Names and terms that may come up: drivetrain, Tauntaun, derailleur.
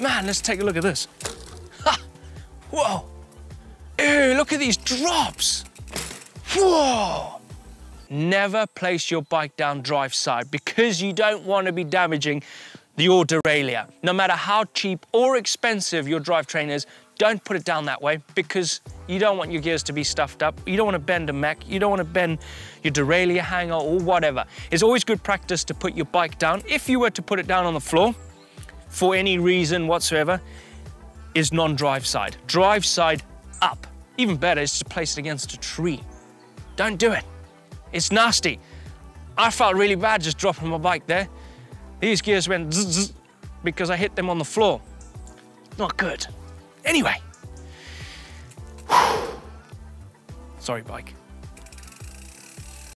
Man, let's take a look at this. Ha! Whoa! Ew, look at these drops! Whoa! Never place your bike down drive side because you don't want to be damaging your derailleur. No matter how cheap or expensive your drivetrain is, don't put it down that way because you don't want your gears to be stuffed up. You don't want to bend a mech. You don't want to bend your derailleur hanger or whatever. It's always good practice to put your bike down. If you were to put it down on the floor for any reason whatsoever, is non-drive side. Drive side up. Even better is to place it against a tree. Don't do it. It's nasty. I felt really bad just dropping my bike there. These gears went zzz, zzz, because I hit them on the floor. Not good. Anyway. Sorry, bike.